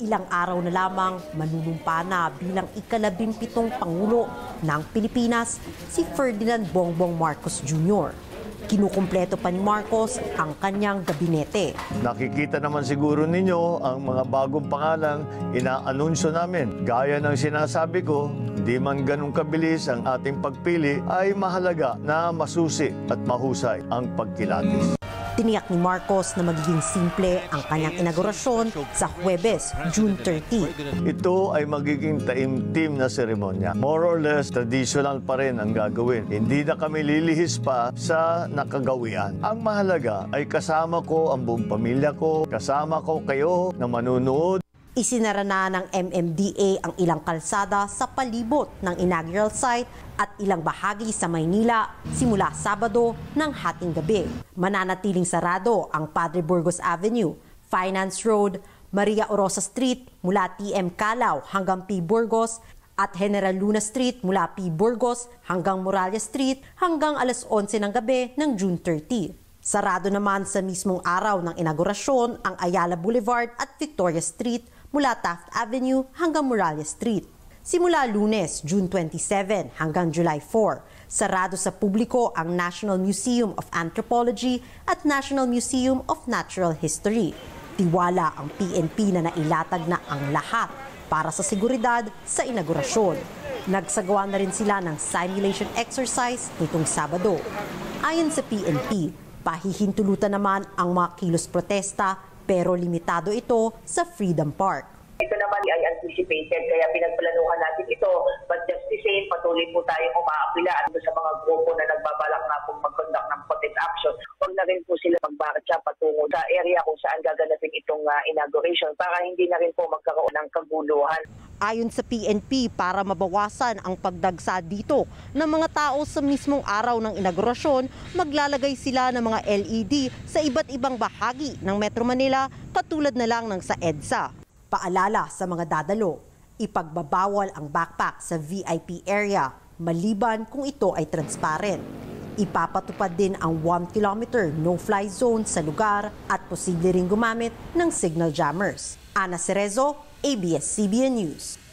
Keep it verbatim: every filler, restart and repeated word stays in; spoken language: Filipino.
ilang araw na lamang manunumpa na bilang ikalabimpitong Pangulo ng Pilipinas si Ferdinand Bongbong Marcos Junior Kinukumpleto pa ni Marcos ang kanyang gabinete. Nakikita naman siguro ninyo ang mga bagong pangalan inaanunsyo namin. Gaya ng sinasabi ko, di man ganun kabilis ang ating pagpili ay mahalaga na masusi at mahusay ang pagkilatis. Tiniyak ni Marcos na magiging simple ang kanyang inaugurasyon sa Huwebes, June thirty. Ito ay magiging taimtim na seremonya. More or less, traditional pa rin ang gagawin. Hindi na kami lilihis pa sa nakagawian. Ang mahalaga ay kasama ko ang buong pamilya ko, kasama ko kayo na manunood. Isinara na ng M M D A ang ilang kalsada sa palibot ng inaugural site at ilang bahagi sa Maynila simula Sabado ng hating gabi. Mananatiling sarado ang Padre Burgos Avenue, Finance Road, Maria Orosa Street mula T M Kalaw hanggang P. Burgos at General Luna Street mula P. Burgos hanggang Muralla Street hanggang alas onse ng gabi ng June thirty. Sarado naman sa mismong araw ng inaugurasyon ang Ayala Boulevard at Victoria Street mula Taft Avenue hanggang Muralla Street. Simula Lunes, June twenty-seven hanggang July four, sarado sa publiko ang National Museum of Anthropology at National Museum of Natural History. Tiwala ang P N P na nailatag na ang lahat para sa seguridad sa inaugurasyon. Nagsagawa na rin sila ng simulation exercise nitong Sabado. Ayon sa P N P, pahihintulutan naman ang mga kilos protesta pero limitado ito sa Freedom Park. Ito naman ay anticipated kaya pinagplanuhan natin ito. But just the same, patuloy po tayong umaapila sa mga grupo na nagbabalak na pong mag-conduct ng protest action. Huwag na rin po sila magmarcha patungo sa area kung saan gaganapin itong uh, inauguration para hindi na rin po magkaroon ng kaguluhan. Ayon sa P N P, para mabawasan ang pagdagsa dito ng mga tao sa mismong araw ng inaugurasyon, maglalagay sila ng mga L E D sa iba't ibang bahagi ng Metro Manila katulad na lang ng sa EDSA. Paalala sa mga dadalo, ipagbabawal ang backpack sa V I P area maliban kung ito ay transparent. Ipapatupad din ang one kilometer no-fly zone sa lugar at posible ring gumamit ng signal jammers. Ana Cerezo, A B S C B N News.